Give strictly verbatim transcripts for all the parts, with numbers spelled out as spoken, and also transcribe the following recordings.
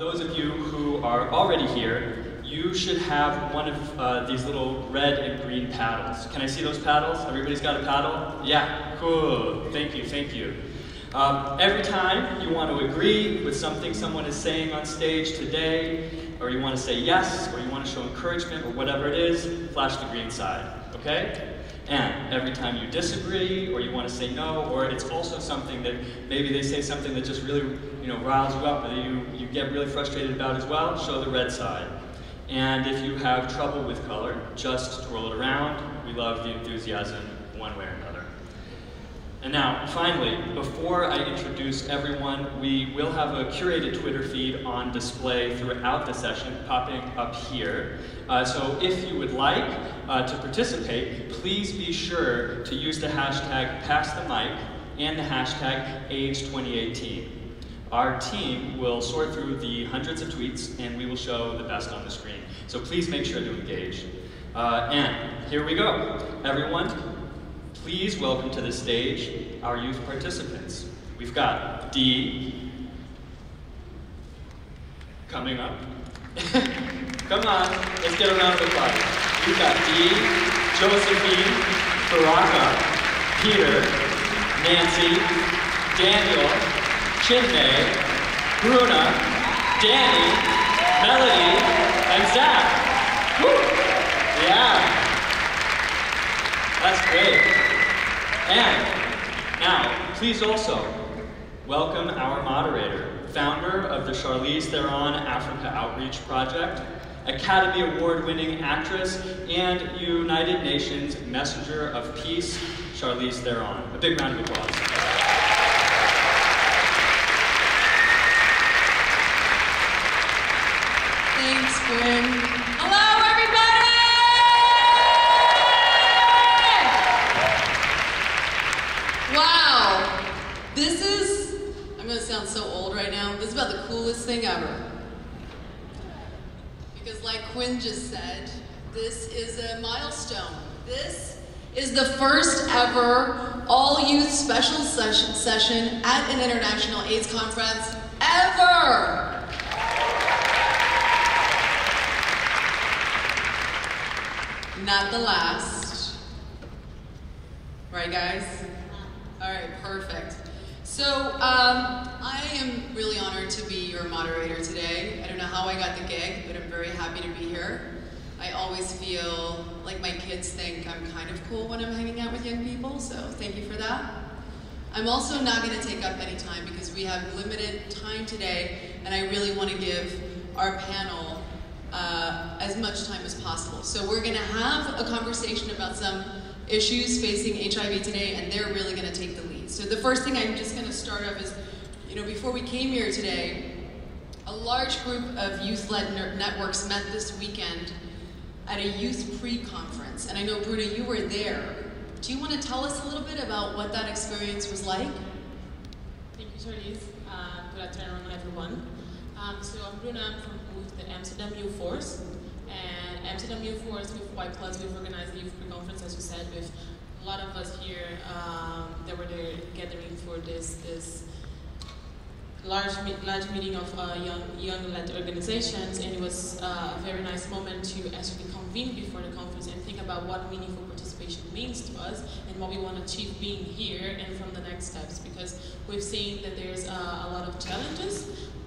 those of you who are already here, you should have one of uh, these little red and green paddles. Can I see those paddles? Everybody's got a paddle? Yeah, cool, thank you, thank you. Um, every time you want to agree with something someone is saying on stage today, or you want to say yes, or you want to show encouragement, or whatever it is, flash the green side, okay? And every time you disagree, or you want to say no, or it's also something that maybe they say something that just really, you know, riles you up, or that you, you get really frustrated about as well, show the red side. And if you have trouble with color, just twirl it around. We love the enthusiasm one way or another. And now, finally, before I introduce everyone, we will have a curated Twitter feed on display throughout the session, popping up here. Uh, so if you would like uh, to participate, please be sure to use the hashtag PassTheMic and the hashtag Age twenty eighteen. Our team will sort through the hundreds of tweets and we will show the best on the screen. So please make sure to engage. Uh, and here we go. Everyone, please welcome to the stage our youth participants. We've got Dee coming up. Come on, let's get a round of applause. We've got Dee, Josephine, Baraka, Peter, Nancy, Daniel, Chinmay, Bruna, Danny, Melody, and Zach. Woo! Yeah. That's great. And now, please also welcome our moderator, founder of the Charlize Theron Africa Outreach Project, Academy Award-winning actress, and United Nations Messenger of Peace, Charlize Theron. A big round of applause. Thanks, Gwen. Hello, everybody! Wow. This is, I'm going to sound so old right now, this is about the coolest thing ever. Because like Quinn just said, this is a milestone. This is the first ever all-youth special session, session at an international AIDS conference ever. Not the last. Right, guys? All right, perfect. So um, I am really honored to be your moderator today. I don't know how I got the gig, but I'm very happy to be here. I always feel like my kids think I'm kind of cool when I'm hanging out with young people, so thank you for that. I'm also not going to take up any time because we have limited time today, and I really want to give our panel Uh, as much time as possible. So we're going to have a conversation about some issues facing H I V today, and they're really going to take the lead. So the first thing I'm just going to start off is, you know, before we came here today, a large group of youth-led networks met this weekend at a youth pre-conference. And I know, Bruna, you were there. Do you want to tell us a little bit about what that experience was like? Thank you, Charlize. Uh, good afternoon, everyone. Um, so I'm Bruna, I'm from the Amsterdam Youth Force. And Amsterdam Youth Force with Y Plus, we've organized the youth pre-conference, as you said, with a lot of us here um, that were there gathering for this this large large meeting of uh, young young-led organizations. And it was uh, a very nice moment to actually convene before the conference and think about what meaningful participation means to us and what we want to achieve being here and from the next steps, because we've seen that there's uh, a lot of challenges.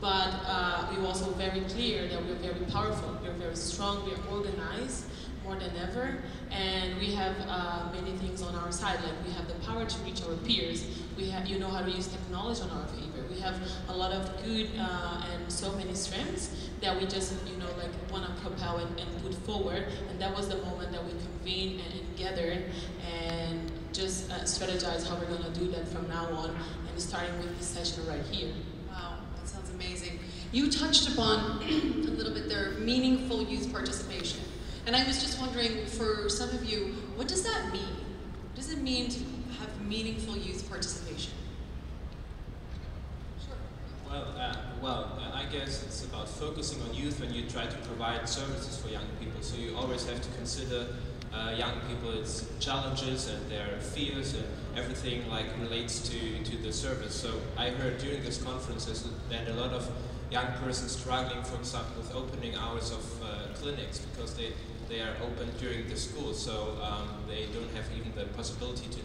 But uh, we were also very clear that we're very powerful, we're very strong, we're organized more than ever, and we have uh, many things on our side. Like we have the power to reach our peers. We have, you know, how to use technology on our favor. We have a lot of good uh, and so many strengths that we just, you know, like want to propel and, and put forward. And that was the moment that we convened and, and gathered and just uh, strategize how we're gonna do that from now on, and starting with this session right here. Amazing. You touched upon a little bit there, meaningful youth participation. And I was just wondering, for some of you, what does that mean? What does it mean to have meaningful youth participation? Sure. Well, uh, well uh, I guess it's about focusing on youth when you try to provide services for young people. So you always have to consider uh, young people's challenges and their fears and everything like relates to, to the service. So I heard during this conference that a lot of young persons struggling, for example, with opening hours of uh, clinics, because they, they are open during the school, so um, they don't have even the possibility to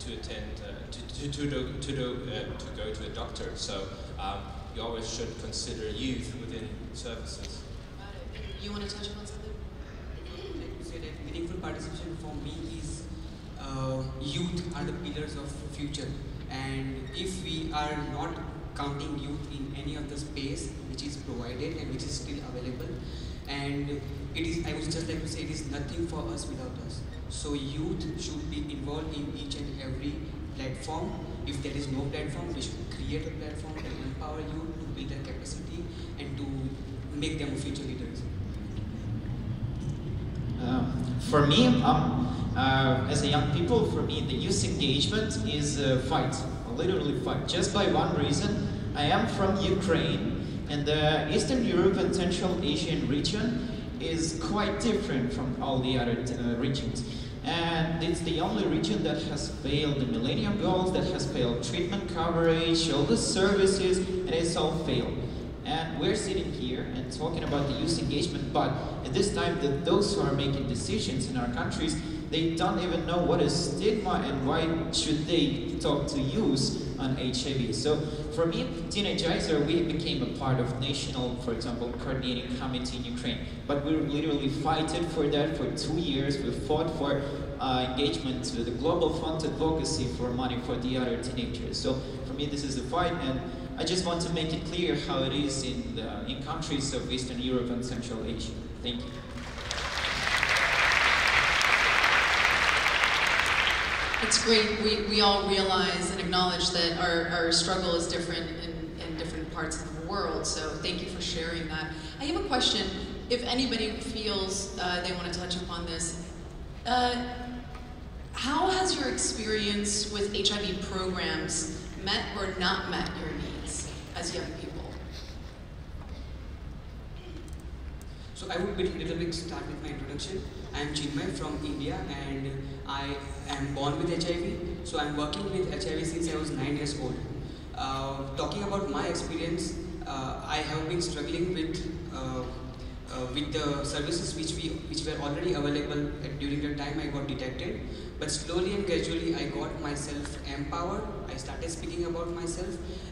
to attend, uh, to, to, to, do, to, do, uh, to go to a doctor. So um, you always should consider youth within services. Uh, you want to touch upon something? Like you said, that meaningful participation for me is uh, youth are the pillars of future. And if we are not counting youth in any of the space which is provided and which is still available, and it is, I would just like to say, it is nothing for us without us. So youth should be involved in each and every platform. If there is no platform, we should create a platform that will empower youth to build their capacity and to make them future leaders. Uh, for me, um, uh, as a young people, for me, the youth engagement is a fight, a literally fight. Just by one reason, I am from Ukraine, and the Eastern Europe and Central Asian region is quite different from all the other uh, regions. And it's the only region that has failed the Millennium Goals, that has failed treatment coverage, all the services, and it's all failed. And we're sitting here and talking about the youth engagement, but at this time, the, those who are making decisions in our countries, they don't even know what is stigma and why should they talk to youth on H I V. So for me, Teenagizer, we became a part of national, for example, coordinating committee in Ukraine. But we literally fighted for that for two years. We fought for uh, engagement to the Global Fund advocacy for money for the other teenagers. So for me, this is a fight, and I just want to make it clear how it is in, the, in countries of Eastern Europe and Central Asia. Thank you. It's great. We, we all realize and acknowledge that our, our struggle is different in, in different parts of the world, so thank you for sharing that. I have a question. If anybody feels uh, they want to touch upon this, uh, how has your experience with H I V programs met or not met your needs as young people? So I would be a little bit start with my introduction. I am Chinmay from India, and I am born with H I V, so I am working with H I V since I was nine years old. Uh, talking about my experience, uh, I have been struggling with uh, uh, with the services which we which were already available at, during the time I got detected. But slowly and gradually, I got myself empowered. I started speaking about myself,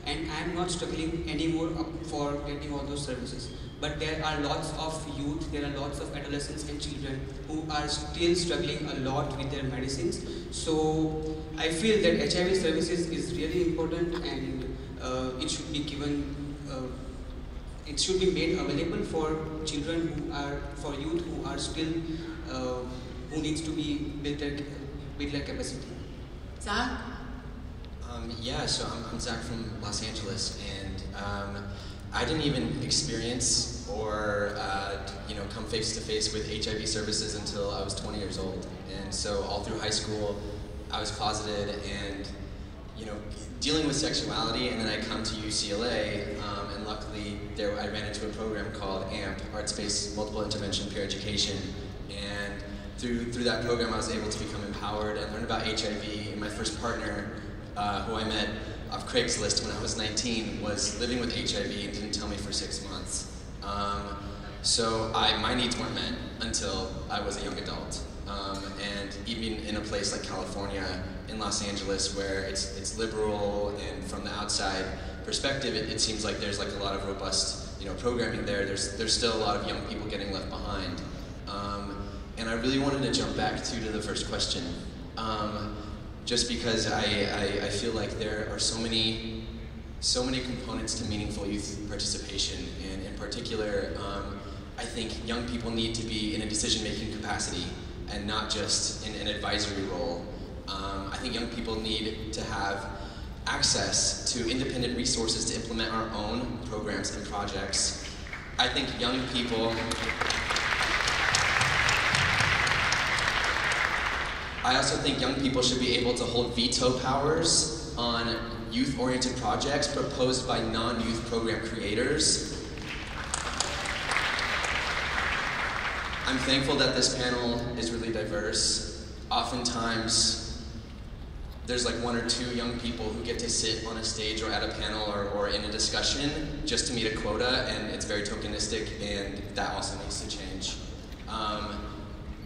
and I am not struggling anymore for getting all those services. But there are lots of youth, there are lots of adolescents and children who are still struggling a lot with their medicines. So I feel that H I V services is really important, and uh, it should be given, uh, it should be made available for children who are, for youth who are still, uh, who needs to be built their, build their capacity. Zach? Um, yeah, so I'm, I'm Zach from Los Angeles, and um, I didn't even experience or uh, you know, come face to face with H I V services until I was twenty years old. And so all through high school, I was closeted and you know, dealing with sexuality, and then I come to U C L A, um, and luckily there, I ran into a program called A M P, Arts-Based Multiple Intervention Peer Education. And through, through that program, I was able to become empowered and learn about H I V. And my first partner, uh, who I met off Craigslist when I was nineteen, was living with H I V and didn't tell me for six months. Um, so I, my needs weren't met until I was a young adult. Um, and even in a place like California, in Los Angeles, where it's, it's liberal, and from the outside perspective, it, it seems like there's like a lot of robust you know, programming there. There's, there's still a lot of young people getting left behind. Um, and I really wanted to jump back to, to the first question. Um, Just because I, I, I feel like there are so many so many components to meaningful youth participation, and in particular, um, I think young people need to be in a decision-making capacity and not just in an advisory role. Um, I think young people need to have access to independent resources to implement our own programs and projects. I think young people... I also think young people should be able to hold veto powers on youth-oriented projects proposed by non-youth program creators. I'm thankful that this panel is really diverse. Oftentimes, there's like one or two young people who get to sit on a stage or at a panel or, or in a discussion just to meet a quota, and it's very tokenistic, and that also needs to change. Um,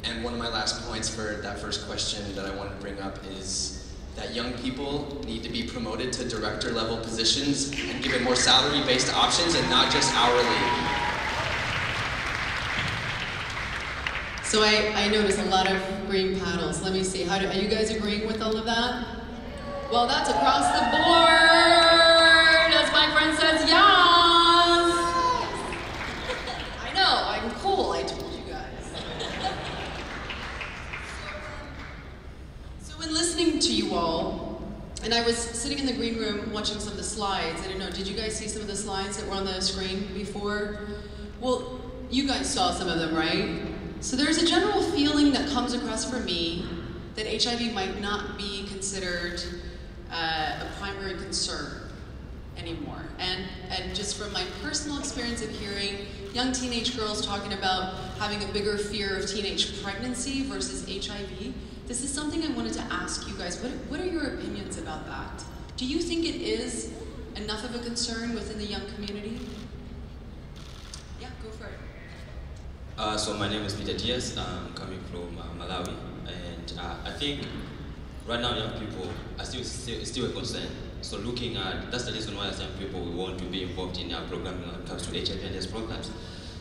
and one of my last points for that first question that I want to bring up is that young people need to be promoted to director level positions and given more salary based options and not just hourly. So I, I notice a lot of green panels. Let me see, how do, are you guys agreeing with all of that? Well, that's across the board, as my friend says, yes. I know, I'm cool, I told you guys. So in listening to you all, and I was sitting in the green room watching some of the slides, I don't know, did you guys see some of the slides that were on the screen before? Well, you guys saw some of them, right? So there's a general feeling that comes across for me that H I V might not be considered uh, a primary concern anymore. And, and just from my personal experience of hearing young teenage girls talking about having a bigger fear of teenage pregnancy versus H I V, this is something I wanted to ask you guys. What, what are your opinions about that? Do you think it is enough of a concern within the young community? Yeah, go for it. Uh, so my name is Peter Diaz. I'm coming from uh, Malawi, and uh, I think right now young people are still, still still a concern. So looking at that's the reason why as young people we want to be involved in our programming when it comes to H I V and AIDS programs.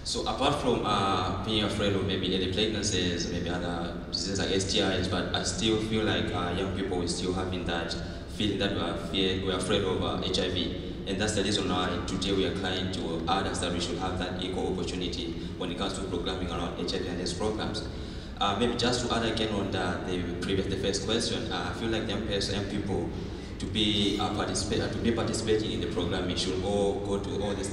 So apart from uh, being afraid of maybe early pregnancies, maybe other diseases like S T Is, but I still feel like uh, young people are still having that feeling that we are fear we are afraid of uh, H I V. And that's the reason why today we are trying to others that we should have that equal opportunity when it comes to programming around H I V and AIDS programs. Uh, maybe just to add again on the, the previous, the first question, uh, I feel like the young people to be uh, participate uh, to be participating in the programming should all go to all the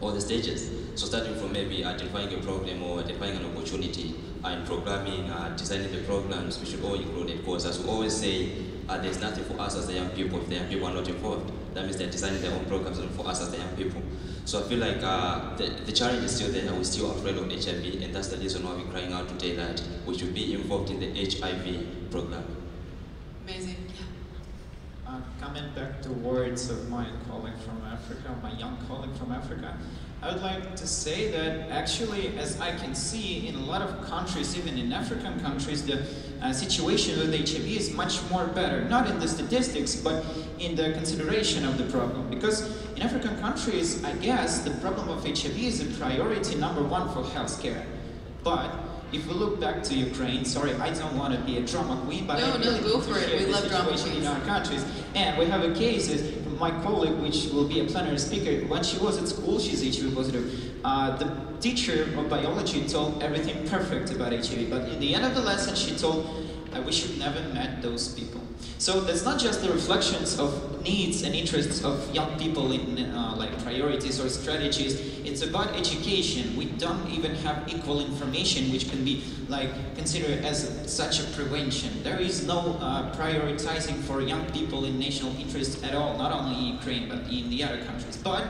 all the stages. So starting from maybe identifying a problem or identifying an opportunity uh, in programming, uh, designing the programs, we should all include it. Because as we always say, uh, there's nothing for us as the young people if the young people are not involved. That means they're designing their own programs for us as the young people. So I feel like uh, the, the challenge is still there and we're still afraid of H I V, and that's the reason why we're crying out today that we should be involved in the H I V program. Amazing, yeah. Uh, coming back to words of my colleague from Africa, my young colleague from Africa, I would like to say that actually, as I can see in a lot of countries, even in African countries, the uh, situation with H I V is much more better. Not in the statistics, but in the consideration of the problem. Because in African countries, I guess, the problem of H I V is a priority number one for healthcare. But if we look back to Ukraine, sorry, I don't want to be a drama queen, but no, I really no, go for it. We love drama in our countries. And we have a case. My colleague, which will be a plenary speaker, when she was at school, she's H I V positive. Uh, the teacher of biology told everything perfect about H I V, but in the end of the lesson, she told, I wish you'd never met those people. So that's not just the reflections of needs and interests of young people in uh, like priorities or strategies. It's about education. We don't even have equal information, which can be like considered as such a prevention. There is no uh, prioritizing for young people in national interests at all, not only in Ukraine but in the other countries. But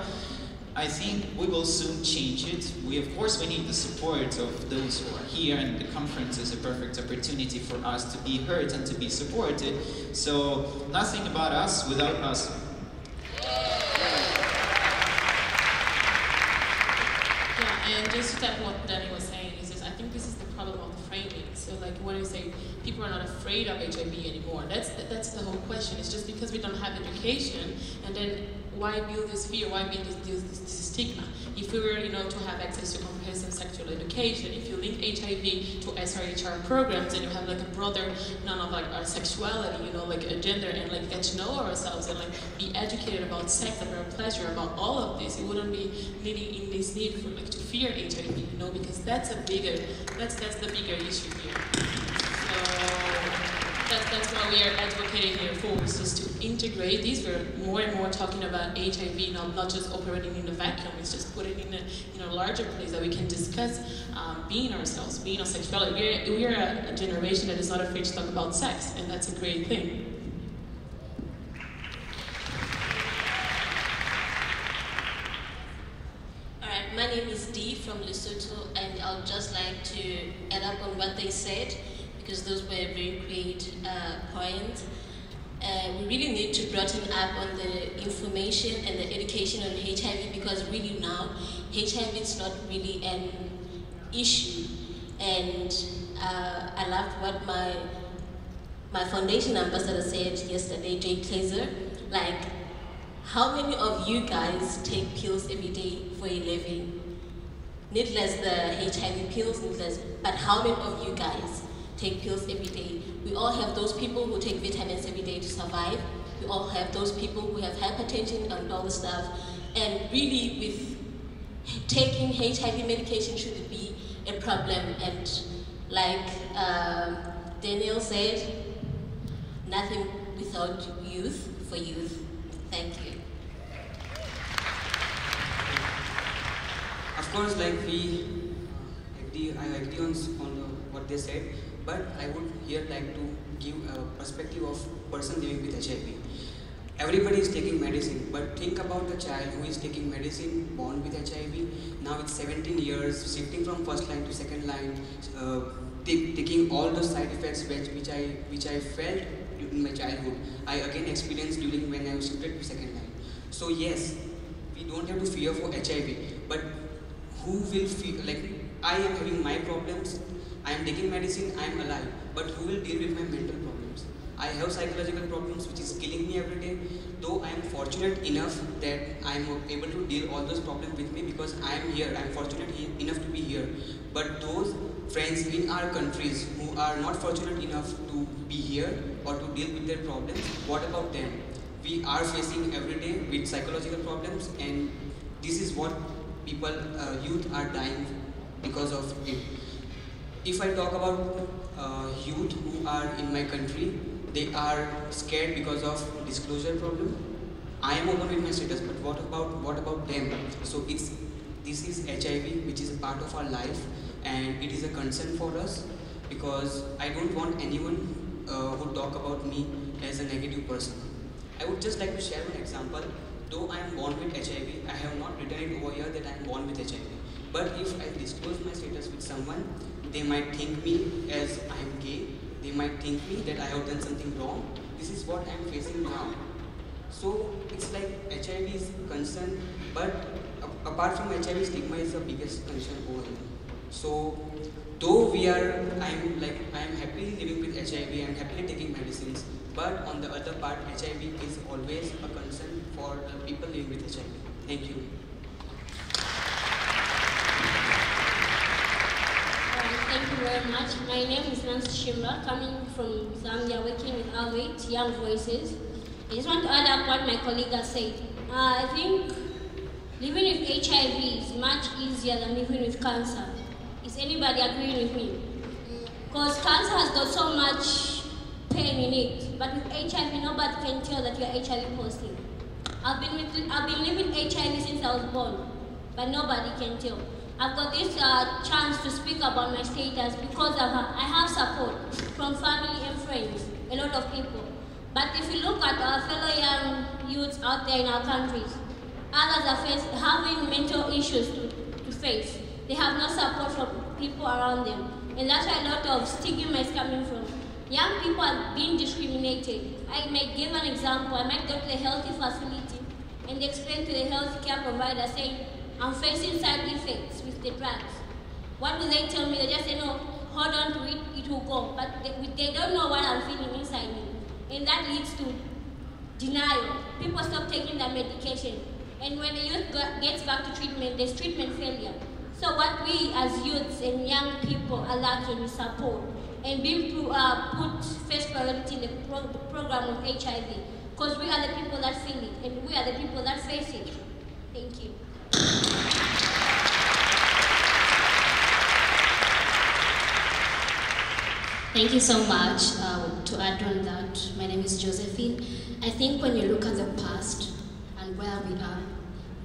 I think we will soon change it. We, of course, we need the support of those who are here, and the conference is a perfect opportunity for us to be heard and to be supported. So nothing about us without us. Yeah, and just to tap what Danny was saying, is just, I think this is the problem of the framing. So like when you say people are not afraid of H I V anymore, that's the, that's the whole question. It's just because we don't have education, and then why build this fear? Why build this, this, this stigma? If we were, you know, to have access to comprehensive sexual education, if you link H I V to S R H R programs, and you have like a broader, none of like our sexuality, you know, like a gender, and like get to know ourselves and like be educated about sex, about pleasure, about all of this, it wouldn't be leading in this need for like to fear H I V, you know, because that's a bigger, that's that's the bigger issue here. So. That, that's what we are advocating here for, is just to integrate these. We're more and more talking about H I V, not, not just operating in a vacuum. It's just put it in a, in a larger place that we can discuss um, being ourselves, being our sexuality. We're, we're a, a generation that is not afraid to talk about sex, and that's a great thing. All right, my name is Dee from Lesotho, and I'll just like to add up on what they said, because those were very great uh, points. Uh, we really need to broaden up on the information and the education on H I V, because really now, H I V is not really an issue. And uh, I loved what my my foundation ambassador said yesterday, Jay Kaiser, like, how many of you guys take pills every day for a living? Needless the H I V pills, needless, but how many of you guys take pills every day? We all have those people who take vitamins every day to survive. We all have those people who have hypertension and all the stuff. And really, with taking H I V medication shouldn't be a problem. And like um, Daniel said, nothing without youth for youth. Thank you. Of course, like we agree, I agree on, on what they said, but I would here like to give a perspective of person living with H I V. Everybody is taking medicine, but think about the child who is taking medicine, born with H I V, now it's seventeen years, shifting from first line to second line, uh, taking all the side effects which, which I which I felt in my childhood. I again experienced during when I was shifted to second line. So yes, we don't have to fear for H I V, but who will feel, like I am having my problems, I am taking medicine, I am alive, but who will deal with my mental problems? I have psychological problems which is killing me every day, though I am fortunate enough that I am able to deal all those problems with me because I am here, I am fortunate enough to be here. But those friends in our countries who are not fortunate enough to be here or to deal with their problems, what about them? We are facing every day with psychological problems, and this is what people, uh, youth are dying because of it. If I talk about uh, youth who are in my country, they are scared because of disclosure problem. I am open with my status, but what about what about them? So it's this is H I V, which is a part of our life, and it is a concern for us because I don't want anyone uh, who talk about me as a negative person. I would just like to share an example. Though I am born with H I V, I have not written it over here that I am born with H I V. But if I disclose my status with someone, they might think me as I am gay. They might think me that I have done something wrong. This is what I am facing now. So it's like H I V is a concern, but apart from H I V, stigma is the biggest concern over here. So though we are, I am like I am happily living with H I V, I am happily taking medicines, but on the other part, H I V is always a concern for the people living with H I V. Thank you. Thank you very much. My name is Nancy Shimba, coming from Zambia, working with Avert, Young Voices. I just want to add up what my colleague has said. Uh, I think living with H I V is much easier than living with cancer. Is anybody agreeing with me? Because cancer has got so much pain in it, but with H I V, nobody can tell that you're H I V positive. I've been with, I've been living with H I V since I was born, but nobody can tell. I've got this uh, chance to speak about my status because of, uh, I have support from family and friends, a lot of people. But if you look at our fellow young youths out there in our countries, others are face, having mental issues to, to face. They have no support from people around them. And that's why a lot of stigma is coming from. Young people are being discriminated. I might give an example. I might go to the healthy facility and explain to the health care provider saying, I'm facing side effects with the drugs. What do they tell me? They just say, no, hold on to it, it will go. But they, they don't know what I'm feeling inside me. And that leads to denial. People stop taking their medication. And when the youth gets back to treatment, there's treatment failure. So what we as youths and young people are lacking is support. And being put, uh, put first priority in the pro program of H I V. Because we are the people that feel it, and we are the people that face it. Thank you. Thank you so much. Uh, to add on that, my name is Josephine. I think when you look at the past and where we are,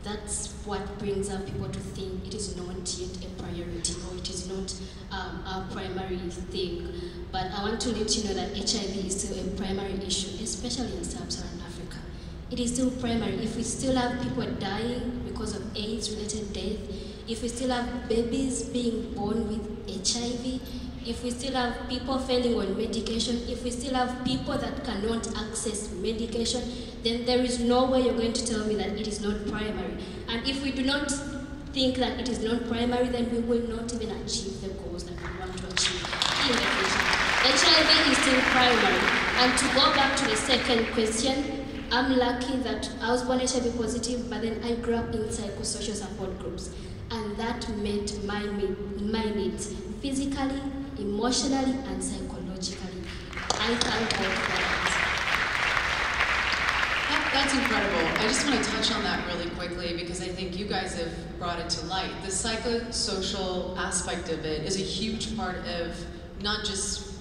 that's what brings up people to think it is not yet a priority or it is not um, our primary thing. But I want to let you know that H I V is still a primary issue, especially in sub-Saharan Africa. It is still primary. If we still have people dying because of AIDS-related death, if we still have babies being born with H I V, if we still have people failing on medication, if we still have people that cannot access medication, then there is no way you're going to tell me that it is not primary. And if we do not think that it is not primary, then we will not even achieve the goals that we want to achieve in the future. H I V is still primary. And to go back to the second question, I'm lucky that I was born H I V positive, but then I grew up in psychosocial support groups. And that met my, my needs, physically, emotionally, and psychologically. I thank God for that. That's incredible. I just want to touch on that really quickly because I think you guys have brought it to light. The psychosocial aspect of it is a huge part of not just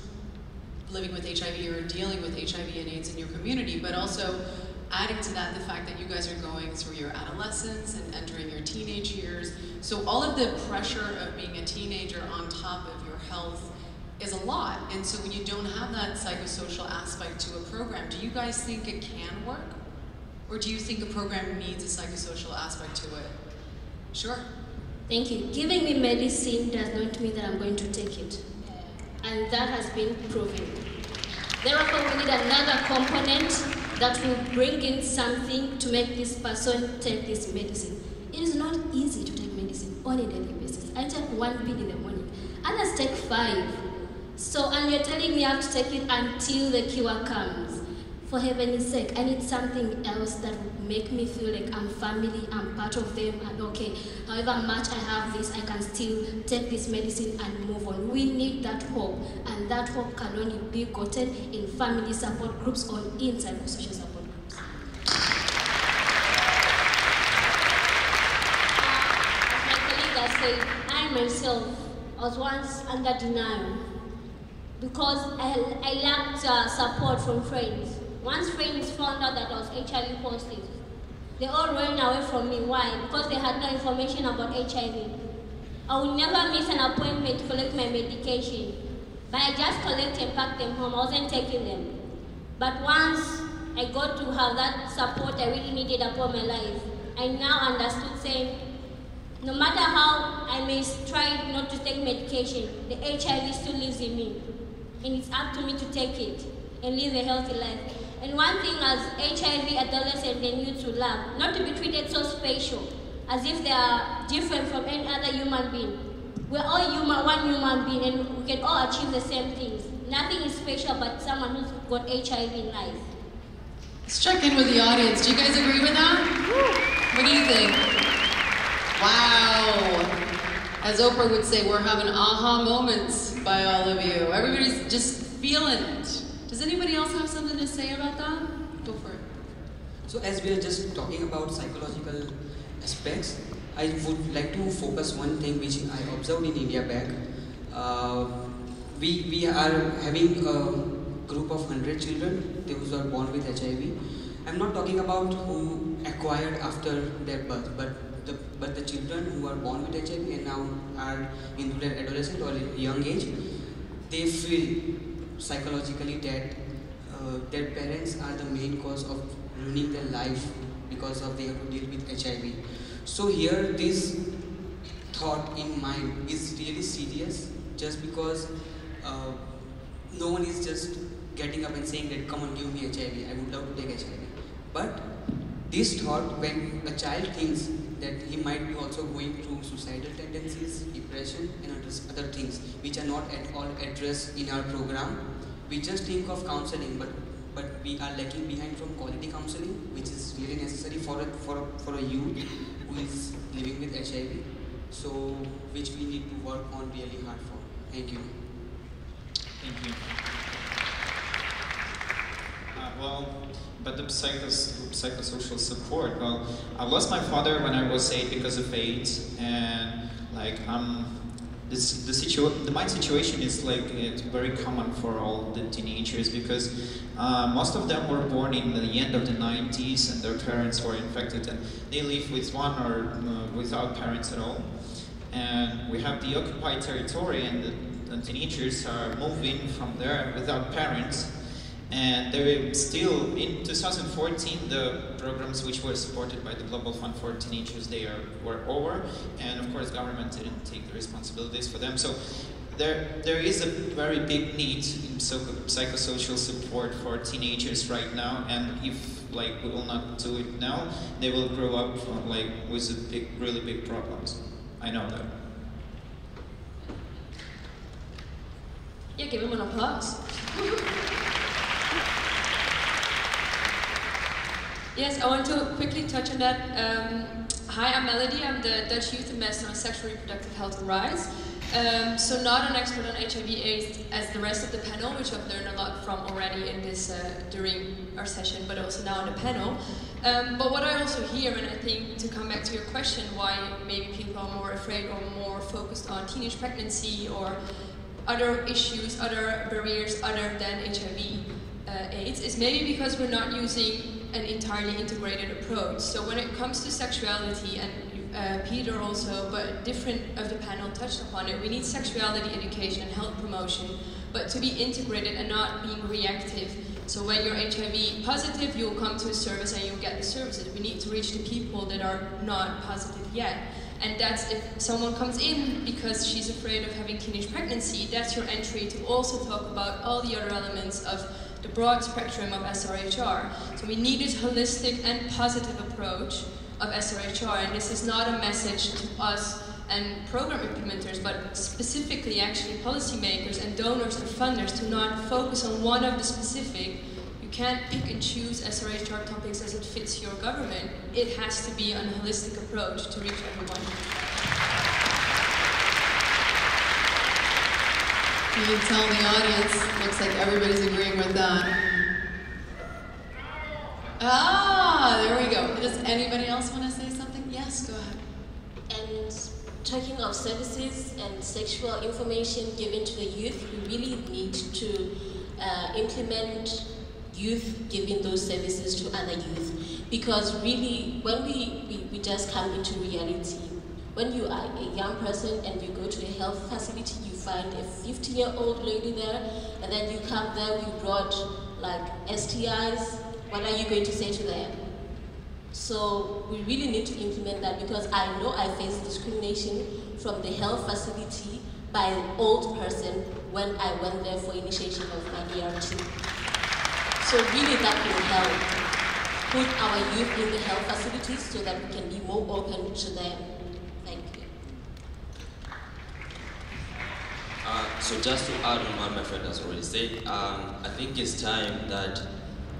living with H I V or dealing with H I V and AIDS in your community, but also adding to that the fact that you guys are going through your adolescence and entering your teenage years. So all of the pressure of being a teenager on top of your health is a lot. And so when you don't have that psychosocial aspect to a program, do you guys think it can work? Or do you think a program needs a psychosocial aspect to it? Sure. Thank you. Giving me medicine does not mean that I'm going to take it. And that has been proven. Therefore, we need another component that will bring in something to make this person take this medicine. It is not easy to take medicine on a daily basis. I take one pill in the morning. Others take five. So, and you're telling me I have to take it until the cure comes. For heaven's sake, I need something else that would make me feel like I'm family, I'm part of them, and okay, however much I have this, I can still take this medicine and move on. We need that hope, and that hope can only be gotten in family support groups or in psychosocial support groups. My colleague has said, I myself was once under denial because I, I lacked uh, support from friends. Once friends found out that I was H I V positive, they all ran away from me. Why? Because they had no information about H I V. I would never miss an appointment to collect my medication, but I just collected and packed them home. I wasn't taking them. But once I got to have that support I really needed upon my life, I now understood saying, no matter how I may try not to take medication, the H I V still lives in me, and it's up to me to take it and live a healthy life. And one thing as H I V adolescents and youth should love, not to be treated so special, as if they are different from any other human being. We're all human, one human being, and we can all achieve the same things. Nothing is special about someone who's got H I V in life. Let's check in with the audience. Do you guys agree with that? What do you think? Wow. As Oprah would say, we're having aha moments by all of you. Everybody's just feeling it. Does anybody else have something to say about that? Go for it. So as we are just talking about psychological aspects, I would like to focus one thing which I observed in India back. Uh, we, we are having a group of one hundred children, those who are born with H I V. I'm not talking about who acquired after their birth, but the, but the children who are born with H I V and now are in their adolescent or young age, they feel psychologically that uh, their parents are the main cause of ruining their life because of they have to deal with H I V. So here this thought in mind is really serious, just because uh, no one is just getting up and saying that come on, give me H I V, I would love to take H I V. But this thought, when a child thinks that he might be also going through suicidal tendencies, depression and other things which are not at all addressed in our program. We just think of counseling, but but we are lacking behind from quality counseling, which is really necessary for a, for a, for a youth who is living with H I V, so which we need to work on really hard for. Thank you. Thank you. Uh, well, but the psychos psychosocial support, well, I lost my father when I was eight because of AIDS, and like um, this, the situ the my situation is like it's very common for all the teenagers because uh, most of them were born in the end of the nineties and their parents were infected and they live with one or uh, without parents at all, and we have the occupied territory and the, the teenagers are moving from there without parents. And they were still, in two thousand fourteen, the programs which were supported by the Global Fund for teenagers, they are, were over. And of course, government didn't take the responsibilities for them. So there, there is a very big need in psycho psychosocial support for teenagers right now, and if like we will not do it now, they will grow up from, like with a big, really big problems. I know that. Yeah, give him an applause. Yes, I want to quickly touch on that. Um, hi, I'm Melody. I'm the Dutch Youth Ambassador on Sexual Reproductive Health and Rights. Um, so not an expert on H I V AIDS as the rest of the panel, which I've learned a lot from already in this, uh, during our session, but also now in the panel. Um, but what I also hear, and I think to come back to your question, why maybe people are more afraid or more focused on teenage pregnancy or other issues, other barriers other than H I V AIDS, is maybe because we're not using an entirely integrated approach. So when it comes to sexuality, and uh, Peter also, but different of the panel touched upon it, we need sexuality education and health promotion, but to be integrated and not being reactive. So when you're H I V positive, you'll come to a service and you'll get the services. We need to reach the people that are not positive yet. And that's if someone comes in because she's afraid of having teenage pregnancy, that's your entry to also talk about all the other elements of the broad spectrum of S R H R. So we need this holistic and positive approach of S R H R, and this is not a message to us and program implementers, but specifically actually policymakers and donors and funders to not focus on one of the specific. You can't pick and choose S R H R topics as it fits your government. It has to be a holistic approach to reach everyone. You can tell the audience, looks like everybody's agreeing with that. Ah, there we go. Does anybody else want to say something? Yes, go ahead. And tracking of services and sexual information given to the youth, we really need to uh, implement youth giving those services to other youth, because really when we, we, we just come into reality, when you are a young person and you go to a health facility, you find a fifteen year old lady there, and then you come there, we brought like S T Is, what are you going to say to them? So we really need to implement that, because I know I face discrimination from the health facility by an old person when I went there for initiation of my D R T. So really that will help put our youth in the health facilities so that we can be more open to them. Thank you. Uh, so just to add on what my friend has already said, um, I think it's time that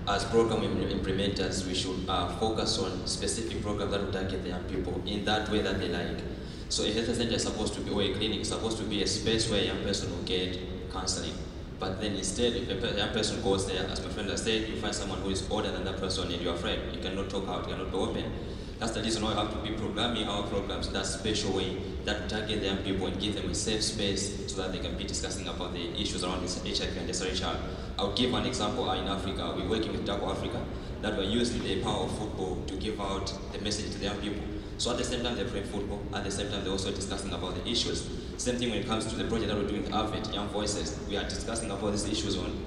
as program implementers we should uh, focus on specific programs that will target the young people in that way that they like. So a health center is supposed to be, or a clinic is supposed to be a space where a young person will get counseling. But then instead, if a young person goes there, as my friend has said, you find someone who is older than that person and you are afraid. You cannot talk out, you cannot be open. That's the reason why we have to be programming our programs in that special way that target the young people and give them a safe space so that they can be discussing about the issues around H I V and S R H R. I'll give an example in Africa. We're working with Dago Africa that we're using the power of football to give out the message to the young people. So at the same time they're playing football, at the same time they're also discussing about the issues. Same thing when it comes to the project that we're doing with Avert, Young Voices. We are discussing about these issues on,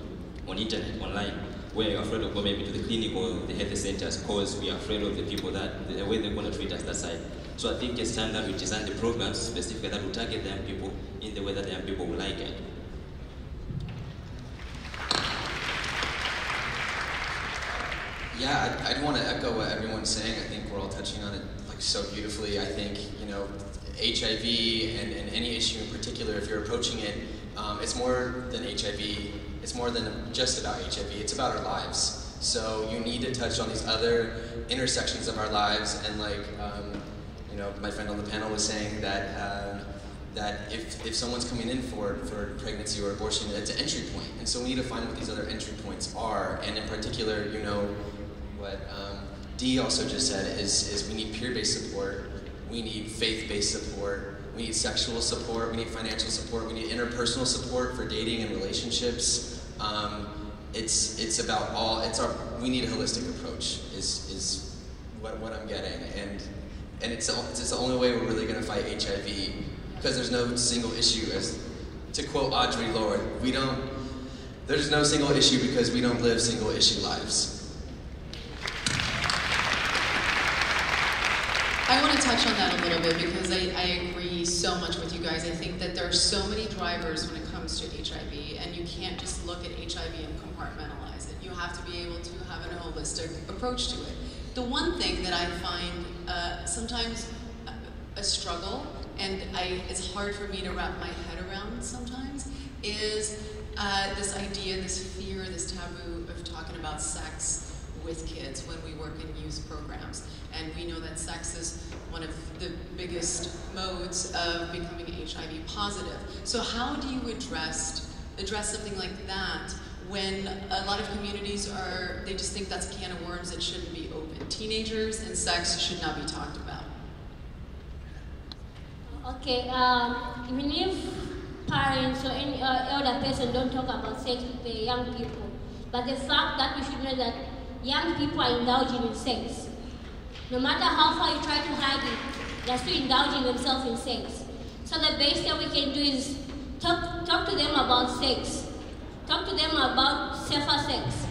on internet, online, where you're afraid of going maybe to the clinic or the health centers because we are afraid of the people that, the way they're going to treat us that side. So I think it's time that we design the programs specifically that will target the young people in the way that the young people will like it. Yeah, I, I'd want to echo what everyone's saying. I think we're all touching on it like so beautifully. I think, you know, H I V and, and any issue in particular, if you're approaching it, um, it's more than H I V. It's more than just about H I V. It's about our lives. So you need to touch on these other intersections of our lives. And like, um, you know, my friend on the panel was saying that uh, that if if someone's coming in for for pregnancy or abortion, it's an entry point. And so we need to find what these other entry points are. And in particular, you know, what um, Dee also just said is is we need peer-based support. We need faith-based support, we need sexual support, we need financial support, we need interpersonal support for dating and relationships. Um, it's it's about all, it's our, we need a holistic approach is, is what, what I'm getting. And, and it's, it's the only way we're really gonna fight H I V, because there's no single issue. As to quote Audre Lorde, we don't, there's no single issue because we don't live single issue lives. I I want to touch on that a little bit because I, I agree so much with you guys. I think that there are so many drivers when it comes to H I V, and you can't just look at H I V and compartmentalize it. You have to be able to have a holistic approach to it. The one thing that I find uh, sometimes a struggle, and I, it's hard for me to wrap my head around sometimes, is uh, this idea, this fear, this taboo of talking about sex with kids when we work in youth programs. And we know that sex is one of the biggest modes of becoming H I V positive. So how do you address, address something like that when a lot of communities are, they just think that's a can of worms that shouldn't be open. Teenagers and sex should not be talked about. Okay, um, even if parents or any uh, elder person don't talk about sex with the young people, but the fact that we should know that young people are indulging in sex. No matter how far you try to hide it, they're still indulging themselves in sex. So the best thing we can do is talk, talk to them about sex. Talk to them about safer sex.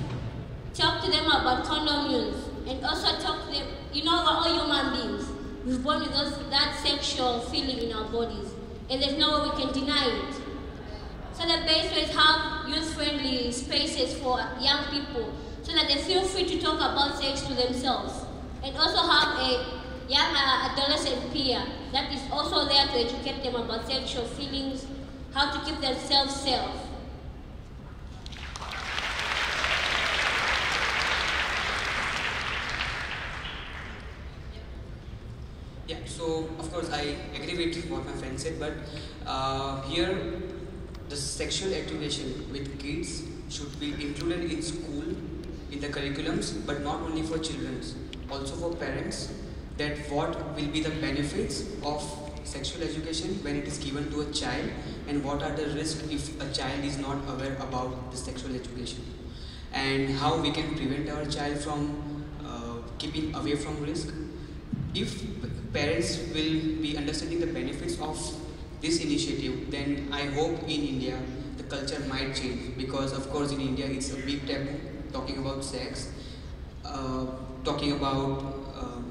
Talk to them about condom use. And also talk to them, you know, we're all human beings. We're born with those, that sexual feeling in our bodies. And there's no way we can deny it. So the best way is have youth-friendly spaces for young people so that they feel free to talk about sex to themselves. And also have a young uh, adolescent peer that is also there to educate them about sexual feelings, how to keep themselves safe. Yeah, so of course I agree with what my friend said, but uh, here the sexual education with kids should be included in school, in the curriculums, but not only for children, also for parents, that what will be the benefits of sexual education when it is given to a child and what are the risks if a child is not aware about the sexual education and how we can prevent our child from uh, keeping away from risk. If parents will be understanding the benefits of this initiative, then I hope in India the culture might change, because of course in India it's a big taboo talking about sex. Uh, talking about, um,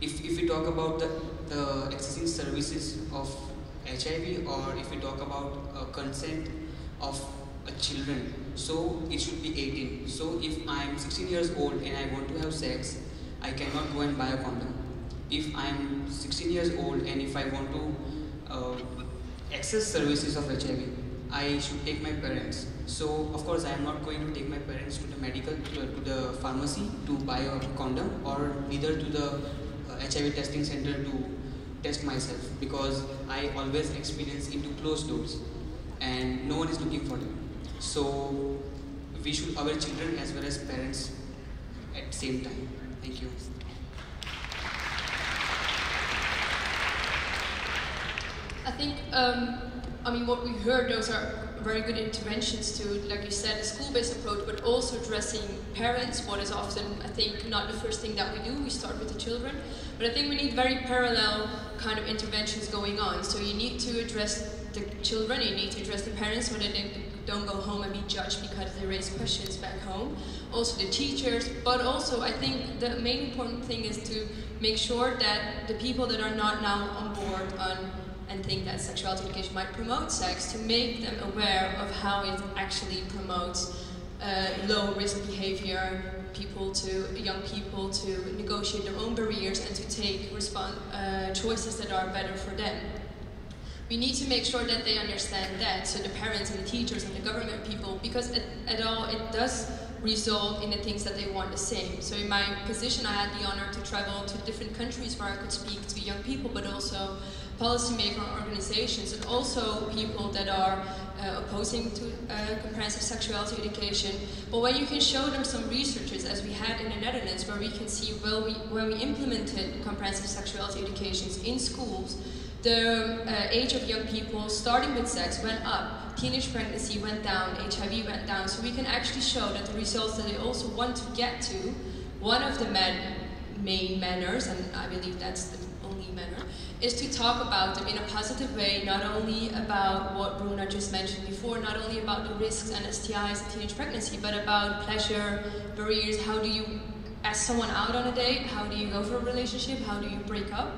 if, if we talk about the, the accessing services of H I V, or if we talk about uh, consent of uh, children, so it should be eighteen. So if I'm sixteen years old and I want to have sex, I cannot go and buy a condom. If I'm sixteen years old and if I want to uh, access services of H I V, I should take my parents. So of course I am not going to take my parents to the medical, to, to the pharmacy to buy a condom, or neither to the uh, H I V testing center to test myself, because I always experience into closed doors and no one is looking for them. So we should our children as well as parents at the same time. Thank you. I think um, I mean, what we heard, those are very good interventions to, like you said, a school-based approach, but also addressing parents, what is often, I think, not the first thing that we do. We start with the children. But I think we need very parallel kind of interventions going on. So you need to address the children, you need to address the parents when they don't go home and be judged because they raise questions back home. Also the teachers, but also I think the main important thing is to make sure that the people that are not now on board on and think that sexuality education might promote sex, to make them aware of how it actually promotes uh, low-risk behavior, people to young people to negotiate their own barriers and to take respond, uh, choices that are better for them. We need to make sure that they understand that, so the parents and the teachers and the government people, because at, at all it does result in the things that they want the same. So in my position, I had the honor to travel to different countries where I could speak to young people, but also policymaker organizations and also people that are uh, opposing to uh, comprehensive sexuality education. But when you can show them some researches, as we had in the Netherlands, where we can see well we, when we implemented comprehensive sexuality educations in schools, the uh, age of young people starting with sex went up, teenage pregnancy went down, H I V went down, so we can actually show that the results that they also want to get to, one of the men, main manners, and I believe that's the only manner, is to talk about them in a positive way, not only about what Bruna just mentioned before, not only about the risks and S T Is and teenage pregnancy, but about pleasure, barriers, how do you ask someone out on a date, how do you go for a relationship, how do you break up?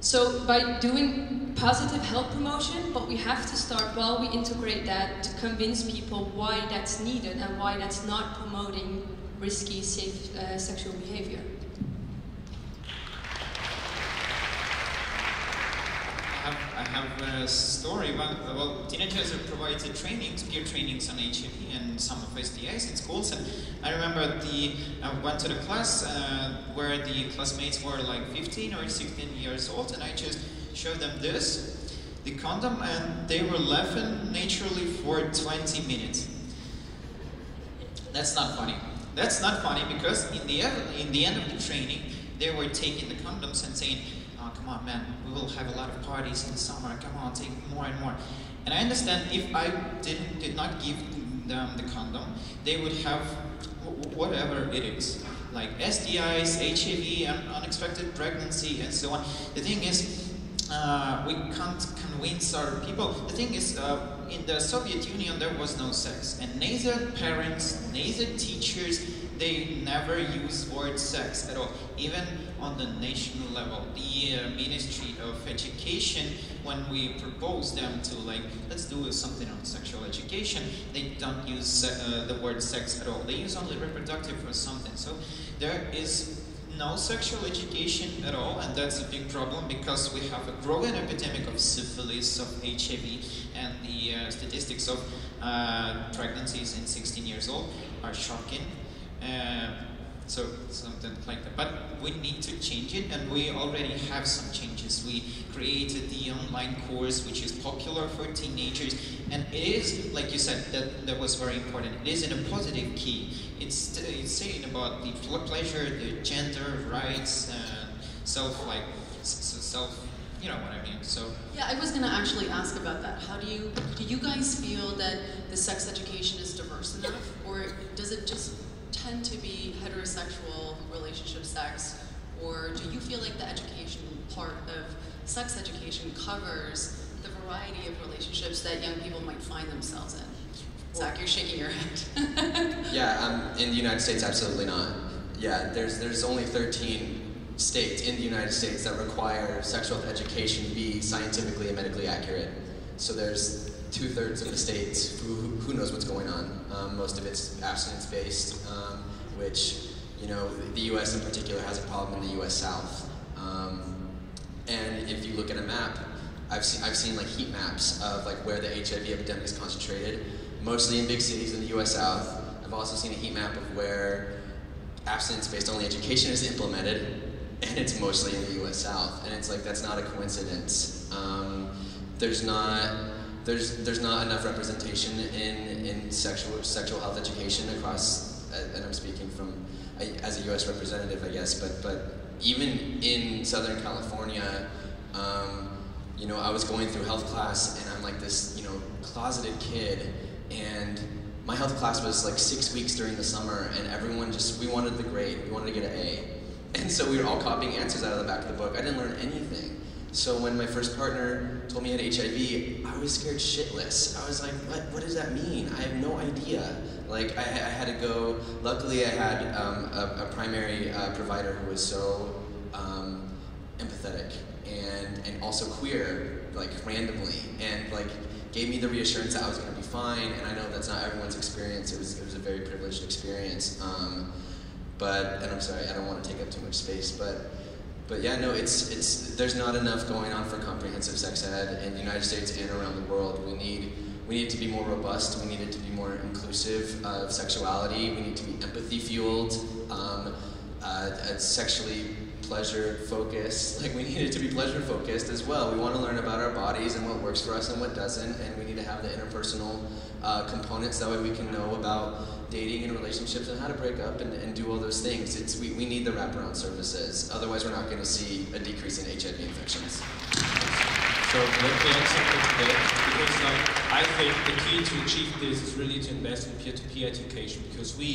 So by doing positive health promotion, but we have to start while we integrate that to convince people why that's needed and why that's not promoting risky, safe uh, sexual behavior. I have, I have a story. Well, well, Teenagizer provides a training, peer trainings on H I V and some of S T Is in schools. And I remember the I went to the class uh, where the classmates were like fifteen or sixteen years old, and I just showed them this, the condom, and they were laughing naturally for twenty minutes. That's not funny. That's not funny because in the in the end of the training, they were taking the condoms and saying, "Oh, come on, man, we will have a lot of parties in the summer. Come on, take more and more." And I understand if I didn't did not give them the condom, they would have whatever it is, like S T Is, H I V, and unexpected pregnancy, and so on. The thing is, uh, we can't convince our people. The thing is. Uh, In the Soviet Union, there was no sex, and neither parents, neither teachers, they never used word sex at all, even on the national level. The uh, Ministry of Education, when we proposed them to like, let's do something on sexual education, they don't use uh, the word sex at all. They use only reproductive or something. So there is no sexual education at all, and that's a big problem because we have a growing epidemic of syphilis, of H I V, and the uh, statistics of uh, pregnancies in sixteen years old are shocking. Uh, so something like that. But we need to change it, and we already have some changes. We created the online course, which is popular for teenagers, and it is, like you said, that, that was very important. It is in a positive key. It's, it's saying about the pleasure, the gender, rights, and self, like, self, you know what I mean, so. Yeah, I was gonna actually ask about that. How do you, do you guys feel that the sex education is diverse enough, or does it just tend to be heterosexual relationship sex, or do you feel like the education part of sex education covers the variety of relationships that young people might find themselves in? Zach, you're shaking your head. Yeah, um, in the United States, absolutely not. Yeah, there's there's only thirteen states in the United States that require sexual education be scientifically and medically accurate. So there's two thirds of the states who who knows what's going on. Um, most of it's abstinence based, um, which you know the U S in particular has a problem in the U S South. Um, and if you look at a map, I've seen I've seen like heat maps of like where the H I V epidemic is concentrated. Mostly in big cities in the U S South. I've also seen a heat map of where abstinence-based only education is implemented, and it's mostly in the U S South. And it's like, that's not a coincidence. Um, there's not there's there's not enough representation in in sexual sexual health education across. And I'm speaking from as a U S representative, I guess. But but even in Southern California. Um, you know, I was going through health class, and I'm like this, you know, closeted kid, and my health class was like six weeks during the summer, and everyone just, we wanted the grade, we wanted to get an A. And so we were all copying answers out of the back of the book. I didn't learn anything. So when my first partner told me I had H I V, I was scared shitless. I was like, what, what does that mean? I have no idea. Like, I, I had to go, luckily I had um, a, a primary uh, provider who was so um, empathetic. And, and also queer, like randomly, and like gave me the reassurance that I was going to be fine. And I know that's not everyone's experience. It was it was a very privileged experience. Um, but and I'm sorry, I don't want to take up too much space. But but yeah, no, it's it's there's not enough going on for comprehensive sex ed in the United States and around the world. We need we need it to be more robust. We need it to be more inclusive of sexuality. We need to be empathy fueled, um, uh, sexually. Pleasure focused, like we need it to be pleasure focused as well. We want to learn about our bodies and what works for us and what doesn't, and we need to have the interpersonal uh, components. That way we can know about dating and relationships and how to break up and, and do all those things. It's we, we need the wraparound services. Otherwise we're not going to see a decrease in H I V infections. So let me add something to that, because like, I think the key to achieve this is really to invest in peer-to-peer education, because we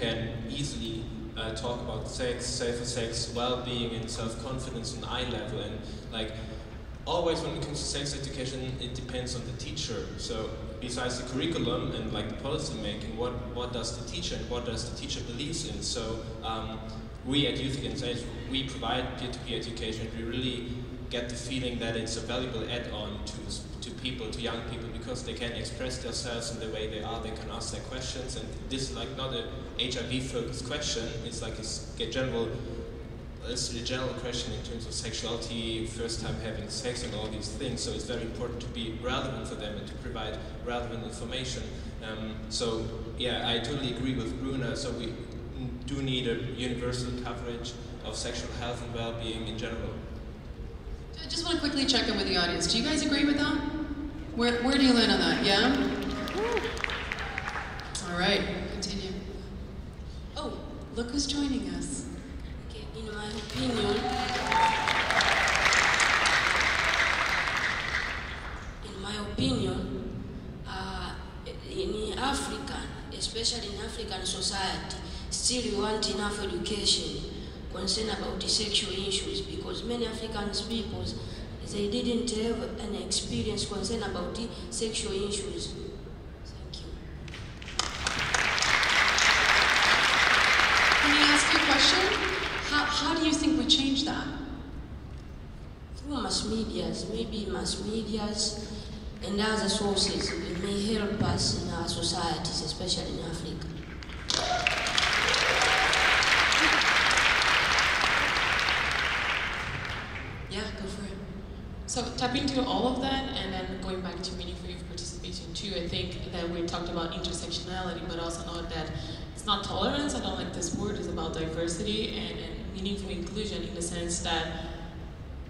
can easily Uh, talk about sex, safer sex, well-being, and self-confidence on eye level, and like always when it comes to sex education, it depends on the teacher. So besides the curriculum and like the policy making, what, what does the teacher and what does the teacher believes in? So um, we at Youth Against AIDS, we provide peer-to-peer education. We really get the feeling that it's a valuable add-on to, to people, to young people, because they can express themselves in the way they are, they can ask their questions, and this is like not a H I V-focused question, it's like a, a general It's a general question in terms of sexuality, first time having sex and all these things, so it's very important to be relevant for them and to provide relevant information. Um, so yeah, I totally agree with Bruna, so we do need a universal coverage of sexual health and well-being in general. I just want to quickly check in with the audience. Do you guys agree with that? Where, where do you land on that, yeah? All right, continue. Oh, look who's joining us. In my opinion, in my opinion, uh, in Africa, especially in African society, still we want enough education concerned about the sexual issues, because many African people, they didn't have an experience concerned about the sexual issues. Thank you. Can I ask you a question? How, how do you think we change that? Through mass medias, maybe mass medias and other sources. It may help us in our societies, especially in Africa. Yeah, go for it. So tapping into all of that and then going back to meaningful youth participation too, I think that we talked about intersectionality, but also note that it's not tolerance, I don't like this word, it's about diversity and, and meaningful inclusion, in the sense that,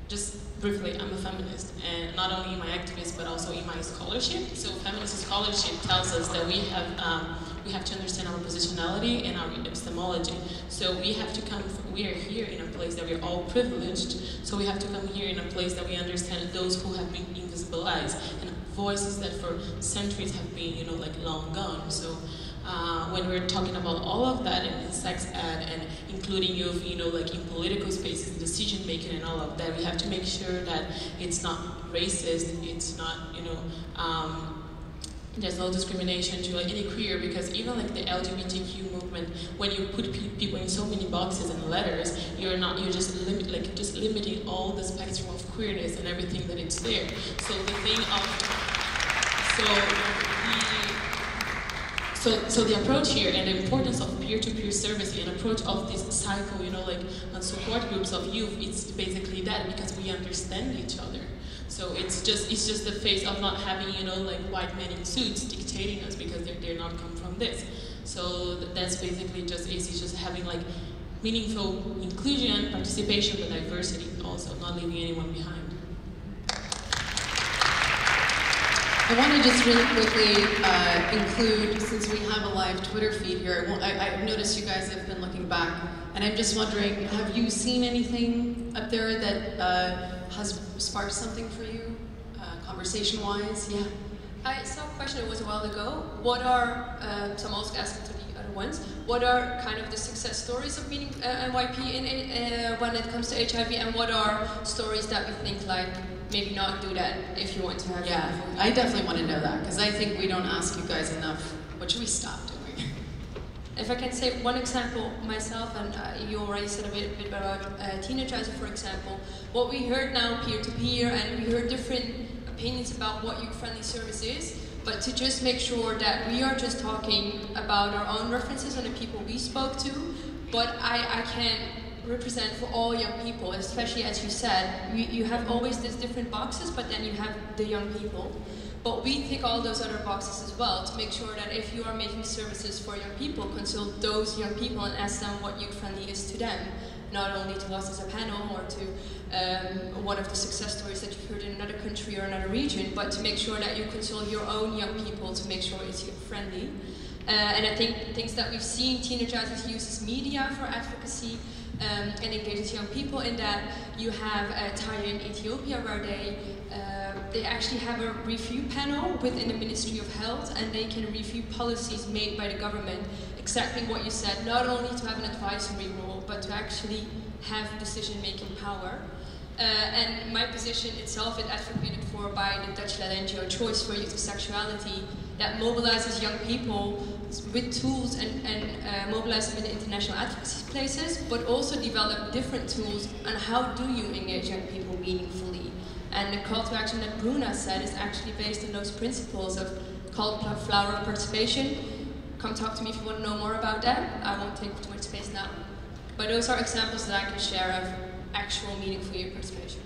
just briefly, I'm a feminist, and not only in my activism but also in my scholarship. So feminist scholarship tells us that we have um, we have to understand our positionality and our epistemology. So we have to come, from, we are here in a place that we're all privileged, so we have to come here in a place that we understand those who have been invisibilized and voices that for centuries have been, you know, like long gone. So Uh, when we're talking about all of that and sex ed and including youth, you know, like in political spaces, decision making and all of that, we have to make sure that it's not racist, it's not, you know, um, there's no discrimination to like any queer, because even like the L G B T Q movement, when you put pe people in so many boxes and letters, you're not, you're just limit, like just limiting all the spectrum of queerness and everything that it's there. So the thing of, so. So, so the approach here and the importance of peer-to-peer service and approach of this cycle, you know, like on support groups of youth, it's basically that, because we understand each other. So it's just it's just the face of not having, you know, like white men in suits dictating us because they're, they're not come from this. So that's basically just is it's just having like meaningful inclusion, participation, but diversity also, not leaving anyone behind. I want to just really quickly uh, include, since we have a live Twitter feed here, I won't, I, I've noticed you guys have been looking back, and I'm just wondering, have you seen anything up there that uh, has sparked something for you, uh, conversation-wise? Yeah. I saw a question, it was a while ago. What are, uh, so I'm also asking to the other ones, what are kind of the success stories of meeting uh, N Y P in, in, uh, when it comes to H I V, and what are stories that we think like, maybe not do that if you want to have it. Yeah, I definitely want to know that, because I think we don't ask you guys enough. What should we stop doing? If I can say one example myself, and uh, you already said a bit, bit about uh, Teenagizer, for example. What we heard now peer-to-peer, and we heard different opinions about what youth-friendly service is, but to just make sure that we are just talking about our own references and the people we spoke to, but I, I can't represent for all young people, especially as you said, you, you have always these different boxes, but then you have the young people. But we tick all those other boxes as well to make sure that if you are making services for young people, consult those young people and ask them what youth-friendly is to them, not only to us as a panel or to um, one of the success stories that you've heard in another country or another region, but to make sure that you consult your own young people to make sure it's youth-friendly. Uh, and I think things that we've seen Teenagizers use is media for advocacy, Um, and engages young people in that. You have uh, Thailand in Ethiopia, where they uh, they actually have a review panel within the Ministry of Health, and they can review policies made by the government, exactly what you said, not only to have an advisory role, but to actually have decision-making power. Uh, and my position itself is advocated for by the Dutch-led N G O Choice for Youth of Sexuality, that mobilizes young people with tools and, and uh, mobilize them in international advocacy places, but also develop different tools on how do you engage young people meaningfully. And the call to action that Bruna said is actually based on those principles of cauliflower participation. Come talk to me if you want to know more about that. I won't take too much space now. But those are examples that I can share of actual meaningful youth participation.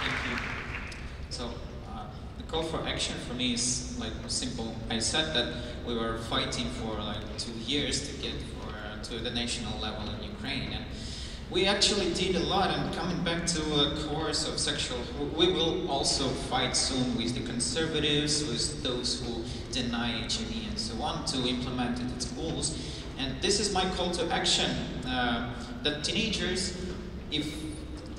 Thank you. So uh, the call for action for me is like simple. I said that we were fighting for like two years to get for, uh, to the national level in Ukraine. And we actually did a lot, and coming back to a course of sexual, we will also fight soon with the conservatives, with those who deny H I V and so on, to implement its goals. And this is my call to action, uh, that teenagers, if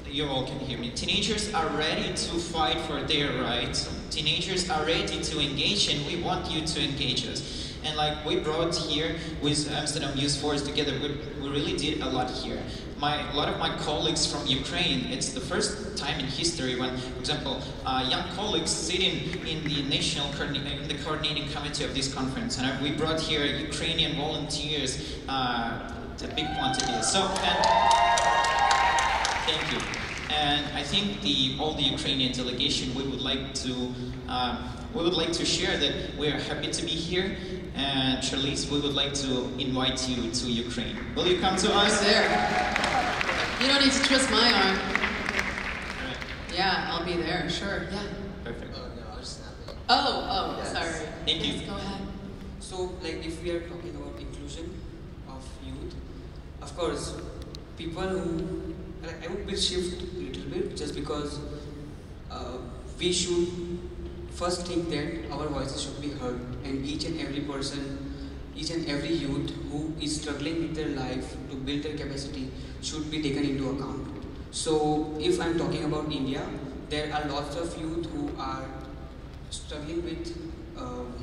you all can hear me, teenagers are ready to fight for their rights, teenagers are ready to engage, and we want you to engage us. And like we brought here with Amsterdam Youth Force together, we, we really did a lot here. My, a lot of my colleagues from Ukraine, it's the first time in history when, for example, uh, young colleagues sitting in the national in the coordinating committee of this conference, and we brought here Ukrainian volunteers, uh, a big quantity. So, and, thank you. And I think the, all the Ukrainian delegation, we would like to, um, we would like to share that we are happy to be here. And Charlize, we would like to invite you to Ukraine. Will you come to us? There. You don't need to twist my arm. Right. Yeah, I'll be there, sure. Yeah. Perfect. Oh, no, I'll just have it. Oh, oh, yes. Sorry. Thank yes, you. Go ahead. So, like, if we are talking about inclusion of youth, of course, people who, I would be shift a little bit, just because uh, we should first think that our voices should be heard, and each and every person, each and every youth who is struggling with their life to build their capacity should be taken into account. So if I'm talking about India, there are lots of youth who are struggling with um,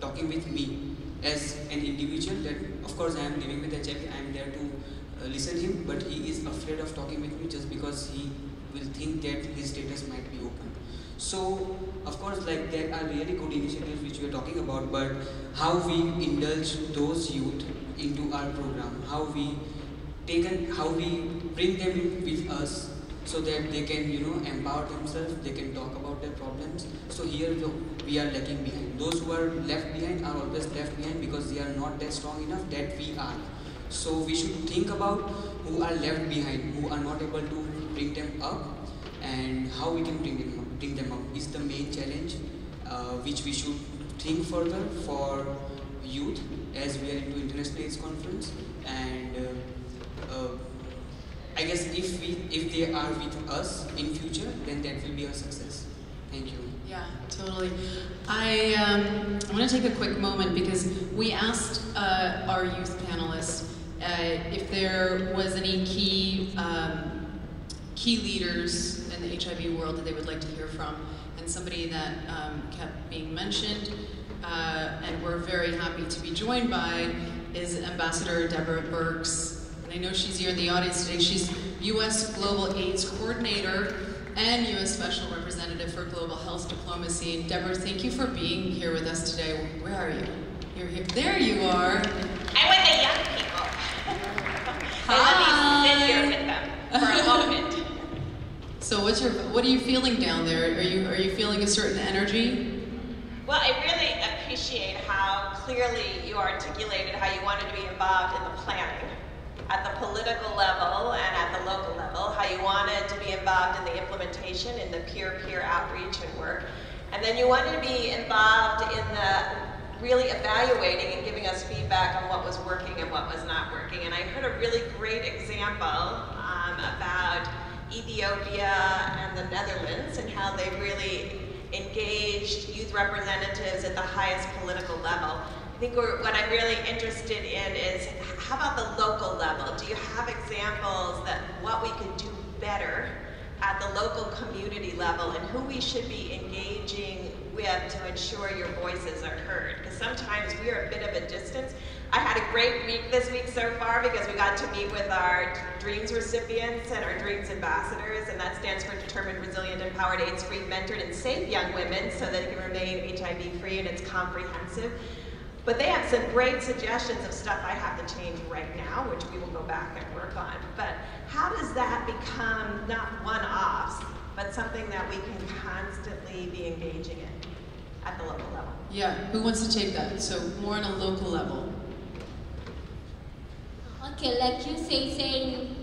talking with me as an individual, that of course I am living with a H I V, I am there to uh, listen to him, but he is afraid of talking with me just because he will think that his status might be open. So, of course, like there are really good initiatives which we are talking about, but how we indulge those youth into our program, how we take and how we bring them with us so that they can, you know, empower themselves, they can talk about their problems. So here we are lacking behind. Those who are left behind are always left behind because they are not that strong enough that we are. So we should think about who are left behind, who are not able to bring them up, and how we can bring them up. Bring them up is the main challenge uh, which we should think further for youth as we are into International AIDS Conference. And uh, uh, I guess if we if they are with us in future, then that will be a success. Thank you. Yeah, totally. I um, I want to take a quick moment because we asked uh, our youth panelists uh, if there was any key um, key leaders in the H I V world that they would like to hear from, and somebody that um, kept being mentioned, uh, and we're very happy to be joined by, is Ambassador Deborah Birx. And I know she's here in the audience today. She's U S Global AIDS Coordinator and U S Special Representative for Global Health Diplomacy. And Deborah, thank you for being here with us today. Where are you? You're here. There you are. I'm with the young people. Hi. Let me sit here with them for a moment. So what's your, what are you feeling down there? Are you, are you feeling a certain energy? Well, I really appreciate how clearly you articulated how you wanted to be involved in the planning at the political level and at the local level, how you wanted to be involved in the implementation, in the peer-to-peer outreach and work. And then you wanted to be involved in the really evaluating and giving us feedback on what was working and what was not working. And I heard a really great example um, about Ethiopia and the Netherlands, and how they really engaged youth representatives at the highest political level. I think we're, what I'm really interested in is, how about the local level? Do you have examples that what we could do better at the local community level, and who we should be engaging with to ensure your voices are heard? Because sometimes we are a bit of a distance. I had a great week this week so far because we got to meet with our DREAMS recipients and our DREAMS ambassadors, and that stands for Determined, Resilient, Empowered, AIDS-Free, Mentored, and Safe Young Women, so that it can remain H I V-free, and it's comprehensive. But they have some great suggestions of stuff I have to change right now, which we will go back and work on. But how does that become not one-offs, but something that we can constantly be engaging in at the local level? Yeah, who wants to take that? So more on a local level. Okay, like you say, saying,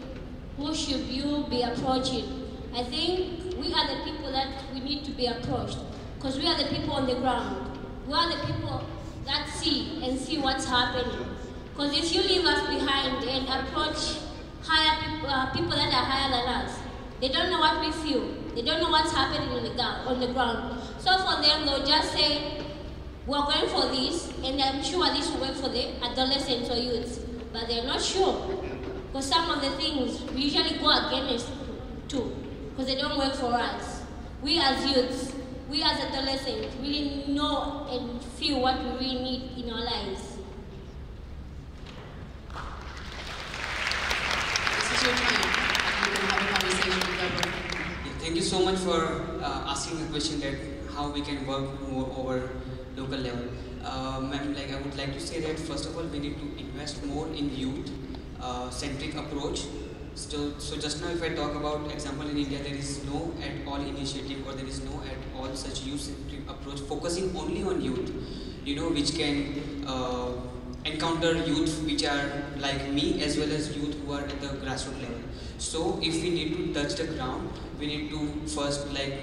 who should you be approaching? I think we are the people that we need to be approached, because we are the people on the ground. We are the people that see and see what's happening. Because if you leave us behind and approach higher people, uh, people that are higher than us, they don't know what we feel. They don't know what's happening on the, on the ground. So for them, they'll just say, we're going for this, and I'm sure this will work for the adolescents or youths. But they're not sure, because some of the things we usually go against too, because they don't work for us. We as youths, we as adolescents, really know and feel what we really need in our lives. This is your time. You can have a conversation with Deborah. Thank you so much for uh, asking the question that how we can work more over local level. Uh, Ma'am, like I would like to say that first of all we need to invest more in youth uh, centric approach. So, so just now if I talk about example in India, there is no at all initiative or there is no at all such youth centric approach focusing only on youth, you know, which can uh, encounter youth which are like me as well as youth who are at the grassroots level. So if we need to touch the ground, we need to first like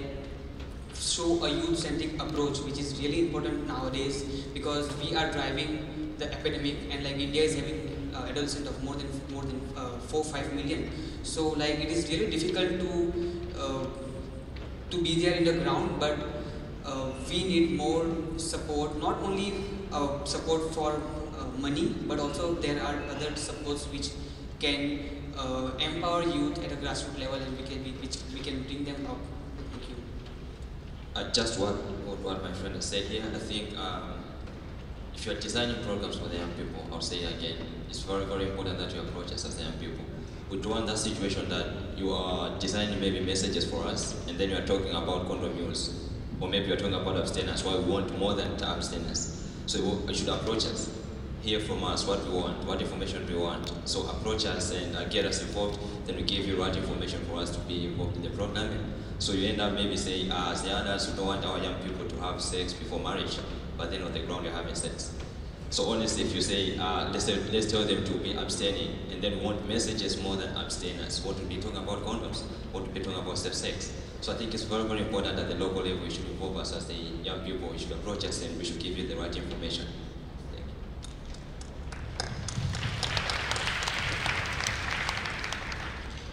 show a youth-centric approach, which is really important nowadays because we are driving the epidemic, and like India is having uh, adolescents of more than more than uh, four five million. So like it is really difficult to uh, to be there in the ground, but uh, we need more support. Not only uh, support for uh, money, but also there are other supports which can uh, empower youth at a grassroots level, and we can we, which we can bring them up. Uh, just what, what, what my friend has said here, I think um, if you're designing programs for the young people, I'll say it again, it's very, very important that you approach us as the young people. We don't want that situation that you are designing maybe messages for us, and then you are talking about condom use, or maybe you're talking about abstainers, why we want more than abstainers. So you should approach us, hear from us what we want, what information we want. So approach us and uh, get us involved, then we give you right information for us to be involved in the program. So you end up maybe saying, uh, as the adults, we don't want our young people to have sex before marriage, but then on the ground you're having sex. So honestly, if you say, uh, let's, let's tell them to be abstaining, and then want messages more than abstainers, what would be talking about condoms, what would be talking about safe sex. So I think it's very, very important at the local level, we should involve us as the young people, we should approach us, and we should give you the right information. Thank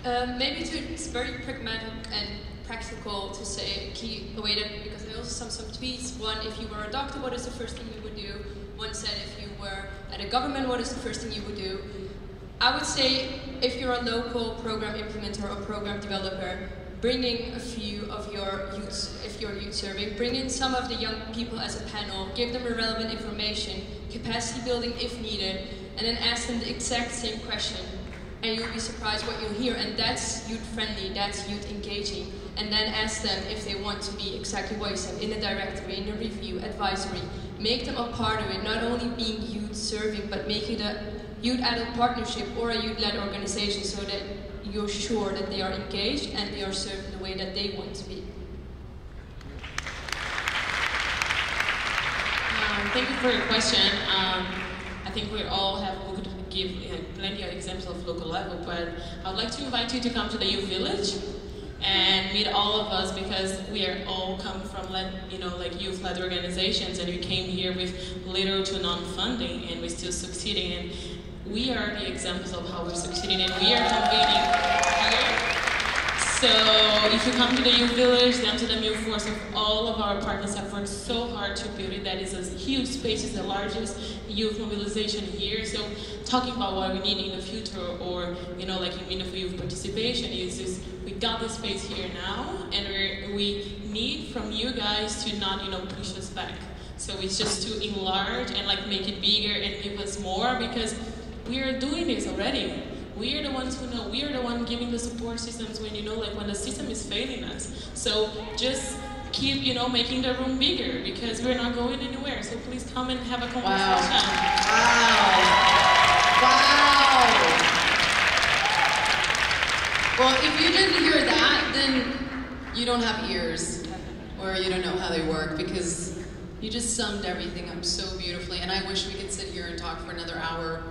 you. Uh, maybe to, it's very pragmatic and practical to say, key away that, because I also saw some tweets. One, if you were a doctor, what is the first thing you would do? One said, if you were at a government, what is the first thing you would do? I would say, if you're a local program implementer or program developer, bring in a few of your youth, if you're youth serving, bring in some of the young people as a panel, give them relevant information, capacity building if needed, and then ask them the exact same question. And you'll be surprised what you'll hear, and that's youth friendly, that's youth engaging. And then ask them if they want to be exactly what you said, in a directory, in a review, advisory. Make them a part of it, not only being youth serving, but making a youth adult partnership or a youth-led organization so that you're sure that they are engaged and they are served the way that they want to be. Um, thank you for your question. Um, I think we all have looked at give uh, plenty of examples of local level, but I would like to invite you to come to the youth village and meet all of us, because we are all come from you know like youth-led organizations, and we came here with little to non-funding, and we're still succeeding, and we are the examples of how we're succeeding, and we are convening here. So if you come to the youth village, the Amsterdam Youth Force, all of our partners have worked so hard to build it. That is a huge space, it's the largest youth mobilization here. So talking about what we need in the future, or you know, like in the youth participation, is is we got the space here now, and we we need from you guys to not you know push us back. So it's just to enlarge and like make it bigger and give us more, because we are doing this already. We are the ones who know. We are the ones giving the support systems when you know, like when the system is failing us. So just keep, you know, making the room bigger, because we're not going anywhere. So please come and have a conversation. Wow! Wow! Wow! Well, if you didn't hear that, then you don't have ears, or you don't know how they work, because you just summed everything up so beautifully. And I wish we could sit here and talk for another hour.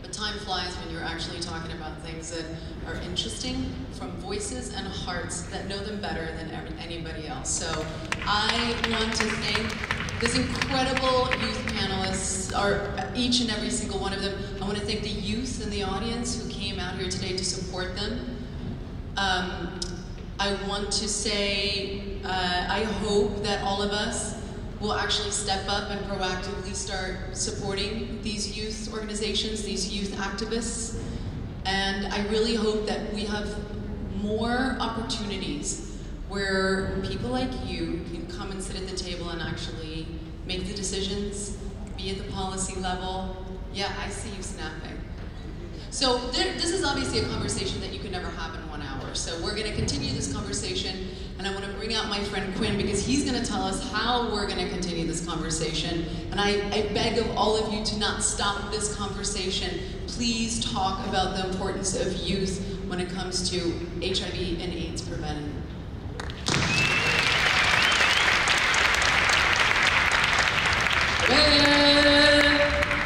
But time flies when you're actually talking about things that are interesting from voices and hearts that know them better than anybody else. So I want to thank this incredible youth panelists, our, each and every single one of them. I want to thank the youth in the audience who came out here today to support them. Um, I want to say, uh, I hope that all of us will actually step up and proactively start supporting these youth organizations, these youth activists. And I really hope that we have more opportunities where people like you can come and sit at the table and actually make the decisions, be at the policy level. Yeah, I see you snapping. So there, this is obviously a conversation that you could never have in one hour. So we're gonna continue this conversation, and I wanna bring out my friend Quinn, because he's gonna tell us how we're gonna continue this conversation. And I, I beg of all of you to not stop this conversation. Please talk about the importance of youth when it comes to H I V and AIDS prevention.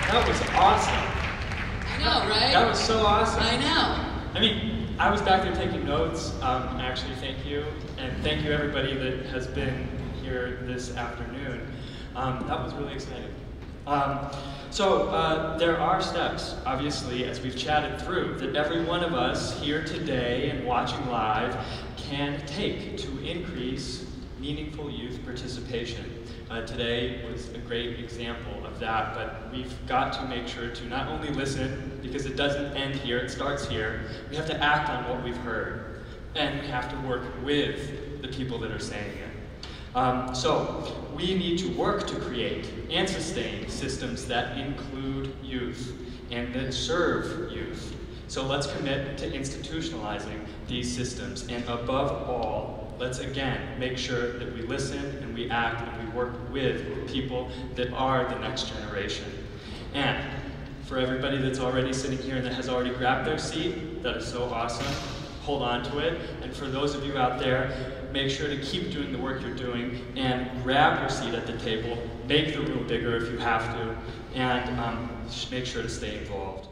That was awesome. I know, right? That was so awesome. I know. I mean, I was back there taking notes. Um, actually, thank you. And thank you, everybody that has been here this afternoon. Um, that was really exciting. Um, so uh, there are steps, obviously, as we've chatted through, that every one of us here today and watching live can take to increase meaningful youth participation. Uh, today was a great example of that, but we've got to make sure to not only listen, because it doesn't end here, it starts here. We have to act on what we've heard, and we have to work with the people that are saying it. Um, so we need to work to create and sustain systems that include youth and that serve youth. So let's commit to institutionalizing these systems, and above all, let's again make sure that we listen and we act and we work with people that are the next generation. And for everybody that's already sitting here and that has already grabbed their seat, that is so awesome, hold on to it. And for those of you out there, make sure to keep doing the work you're doing and grab your seat at the table, make the room bigger if you have to, and um, make sure to stay involved.